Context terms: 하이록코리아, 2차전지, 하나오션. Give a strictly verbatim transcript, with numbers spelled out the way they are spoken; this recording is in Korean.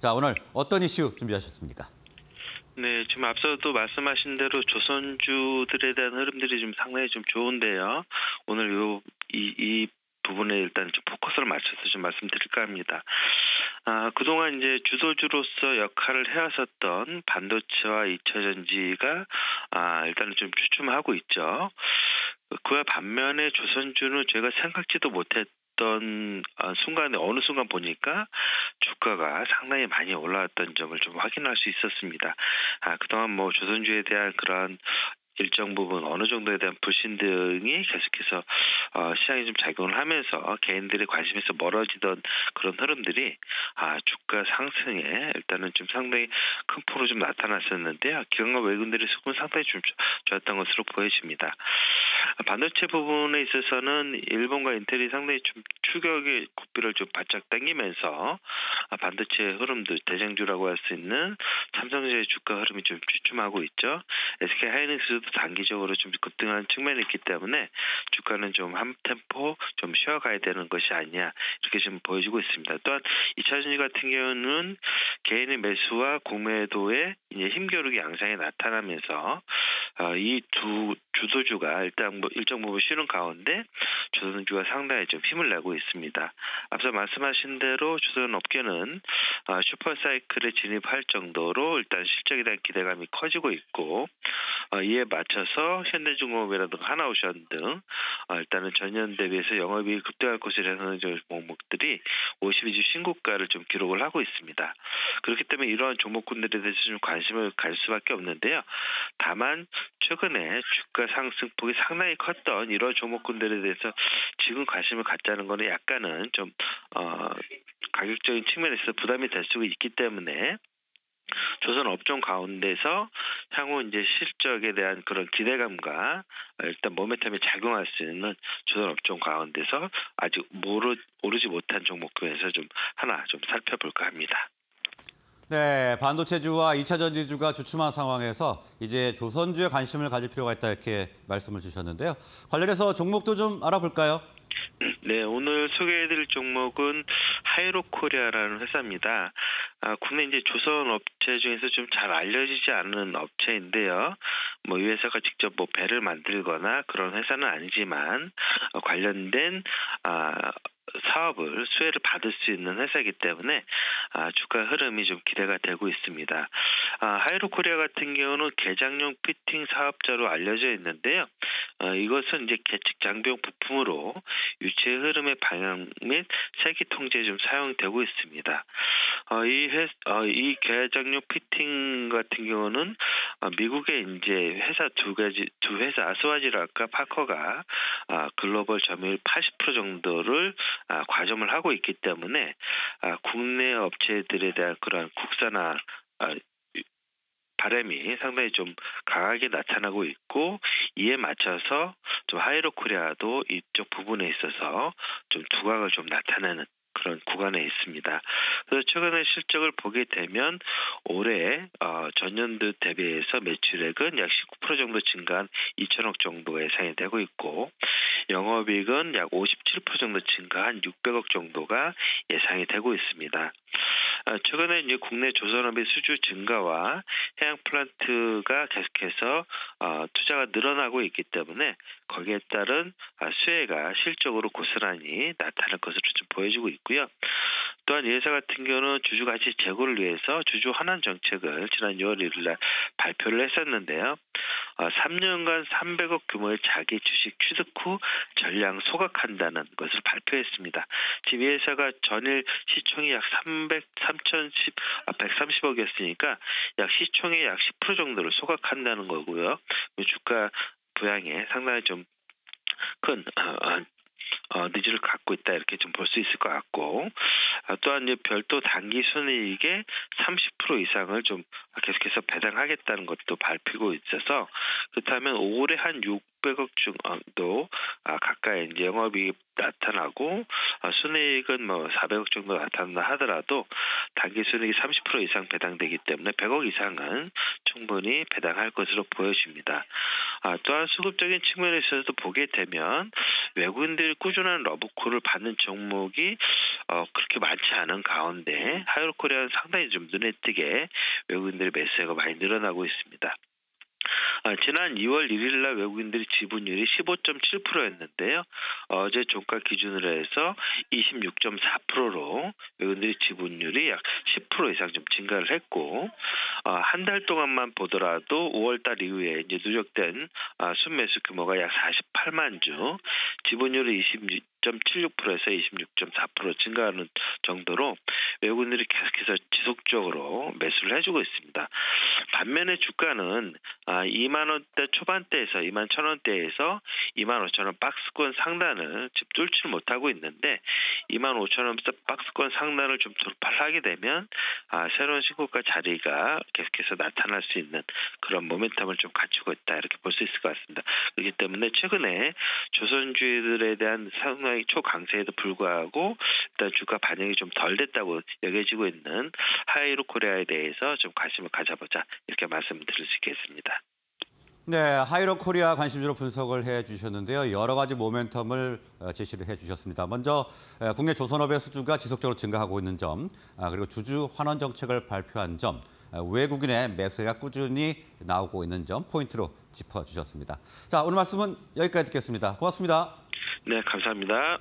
자, 오늘 어떤 이슈 준비하셨습니까? 네, 지금 앞서도 말씀하신 대로 조선주들에 대한 흐름들이 좀 상당히 좀 좋은데요. 오늘 요, 이, 이 부분에 일단 좀 포커스를 맞춰서 좀 말씀드릴까 합니다. 아, 그동안 이제 주도주로서 역할을 해왔었던 반도체와 이차전지가 아, 일단은 좀 주춤하고 있죠. 그와 반면에 조선주는 제가 생각지도 못했던 어떤 순간에 어느 순간 보니까 주가가 상당히 많이 올라왔던 점을 좀 확인할 수 있었습니다. 아, 그동안 뭐 조선주에 대한 그런 일정 부분 어느 정도에 대한 불신 등이 계속해서 어, 시장에 좀 작용을 하면서 개인들의 관심에서 멀어지던 그런 흐름들이 아, 주가 상승에 일단은 좀 상당히 큰 폭으로 좀 나타났었는데요. 기관과 외국인들의 수급은 상당히 좀 좋았던 것으로 보여집니다. 반도체 부분에 있어서는 일본과 인텔이 상당히 좀 추격의 고삐를 좀 바짝 당기면서 반도체 흐름도 대장주라고 할 수 있는 삼성전자의 주가 흐름이 좀 주춤하고 있죠. 에스케이 하이닉스도 단기적으로 좀 급등한 측면이 있기 때문에 주가는 좀 한 템포 좀 쉬어가야 되는 것이 아니냐 이렇게 좀 보여지고 있습니다. 또한 이차전지 같은 경우는 개인의 매수와 공매도의 이제 힘겨루기 양상이 나타나면서 어, 이 두 주도주가 일단 뭐 일정 부분 쉬는 가운데 조선주가 상당히 좀 힘을 내고 있습니다. 앞서 말씀하신 대로 조선업계는 어, 슈퍼사이클에 진입할 정도로 일단 실적에 대한 기대감이 커지고 있고 어, 이에 맞춰서 현대중공업이라든가 하나오션 등 어, 일단은 전년 대비해서 영업이익이 급등할 것이라는 종목들이 오십이 주 신고가를 좀 기록을 하고 있습니다. 그렇기 때문에 이러한 종목군들에 대해서 좀 관심을 가질 수밖에 없는데요. 다만 최근에 주가 상승폭이 상당히 컸던 이런 종목군들에 대해서 지금 관심을 갖자는 거는 약간은 좀 어, 가격적인 측면에서 부담이 될 수 있기 때문에 조선 업종 가운데서 향후 이제 실적에 대한 그런 기대감과 일단 모멘텀이 작용할 수 있는 조선 업종 가운데서 아직 모르, 오르지 못한 종목군에서 좀 하나 좀 살펴볼까 합니다. 네, 반도체주와 이차전지주가 주춤한 상황에서 이제 조선주에 관심을 가질 필요가 있다 이렇게 말씀을 주셨는데요. 관련해서 종목도 좀 알아볼까요? 네, 오늘 소개해드릴 종목은 하이록코리아라는 회사입니다. 아, 국내 이제 조선 업체 중에서 좀 잘 알려지지 않은 업체인데요. 뭐 이 회사가 직접 뭐 배를 만들거나 그런 회사는 아니지만 어, 관련된 아. 사업을 수혜를 받을 수 있는 회사이기 때문에 아, 주가 흐름이 좀 기대가 되고 있습니다. 아, 하이록코리아 같은 경우는 개장용 피팅 사업자로 알려져 있는데요. 아, 이것은 이제 계측 장비용 부품으로 유체 흐름의 방향 및 세기 통제에 좀 사용되고 있습니다. 아, 이, 회, 아, 이 개장용 피팅 같은 경우는 아, 미국의 이제 회사 두 가지 두 회사 스와지락과 파커가 아, 글로벌 점유율 팔십 퍼센트 정도를 아, 과점을 하고 있기 때문에 아, 국내 업체들에 대한 그런 국산화 아, 바람이 상당히 좀 강하게 나타나고 있고 이에 맞춰서 좀 하이록코리아도 이쪽 부분에 있어서 좀 두각을 좀 나타내는 그런 구간에 있습니다. 그래서 최근에 실적을 보게 되면 올해 어, 전년도 대비해서 매출액은 약 십구 퍼센트 정도 증가한 이천억 정도 예상이 되고 있고 영업이익은 약 오십칠 퍼센트 정도 증가한 육백억 정도가 예상이 되고 있습니다. 아, 최근에 이제 국내 조선업의 수주 증가와 해양 플랜트가 계속해서 어, 투자가 늘어나고 있기 때문에 거기에 따른 아, 수혜가 실적으로 고스란히 나타날 것으로 좀 보여지고 있고요. 또한 이 회사 같은 경우는 주주 가치 제고를 위해서 주주 환원 정책을 지난 유월 일일 날 발표를 했었는데요. 어, 삼 년간 삼백억 규모의 자기 주식 취득 후 전량 소각한다는 것을 발표했습니다. 지금 이 회사가 전일 시총이 약 삼백, 삼천십, 백삼십억이었으니까 약 시총의 약 십 퍼센트 정도를 소각한다는 거고요. 주가 부양에 상당히 좀 큰 어, 니즈를 갖고 있다 이렇게 좀 볼 수 있을 것 같고 아, 또한 이제 별도 단기 순이익의 삼십 퍼센트 이상을 좀 계속해서 배당하겠다는 것도 발표하고 있어서 그렇다면 올해 한 육백억 정도 아, 가까이 이제 영업이익이 나타나고 아, 순이익은 뭐 사백억 정도 나타난다 하더라도 단기 순이익이 삼십 퍼센트 이상 배당되기 때문에 백억 이상은 충분히 배당할 것으로 보여집니다. 아, 또한 수급적인 측면에서도 보게 되면 외국인들이 꾸준한 러브콜을 받는 종목이 어, 그렇게 많지 않은 가운데 하이록코리아는 상당히 좀 눈에 띄게 외국인들의 매수세가 많이 늘어나고 있습니다. 아, 지난 이월 일일날 외국인들이 지분율이 십오 점 칠 퍼센트였는데요. 어제 종가 기준으로 해서 이십육 점 사 퍼센트로 외국인들이 지분율이 약 십 퍼센트 이상 좀 증가를 했고, 어, 한 달 동안만 보더라도 오월달 이후에 이제 누적된 아, 순매수 규모가 약 사십팔만 주, 지분율이 이십육 점 칠육 퍼센트에서 이십육 점 사 퍼센트 증가하는 정도로 외국인들이 계속해서 지속적으로 매수를 해주고 있습니다. 반면에 주가는 아, 이만 원대 초반대에서 이만 천 원대에서 이만 오천 원 박스권 상단을 집 뚫지 못하고 있는데, 이만 오천 원 박스권 상단을 좀 돌파를 하게 되면 아, 새로운 신고가 자리가 계속해서 나타날 수 있는 그런 모멘텀을 좀 갖추고 있다, 이렇게 볼 수 있을 것 같습니다. 그렇기 때문에 최근에 조선주의들에 대한 상당히 초강세에도 불구하고 일단 주가 반영이 좀 덜 됐다고 여겨지고 있는 하이록코리아에 대해서 좀 관심을 가져보자, 이렇게 말씀드릴 수 있겠습니다. 네, 하이록코리아 관심주로 분석을 해주셨는데요. 여러 가지 모멘텀을 제시를 해주셨습니다. 먼저 국내 조선업의 수주가 지속적으로 증가하고 있는 점, 그리고 주주 환원 정책을 발표한 점, 외국인의 매수가 꾸준히 나오고 있는 점 포인트로 짚어주셨습니다. 자, 오늘 말씀은 여기까지 듣겠습니다. 고맙습니다. 네, 감사합니다.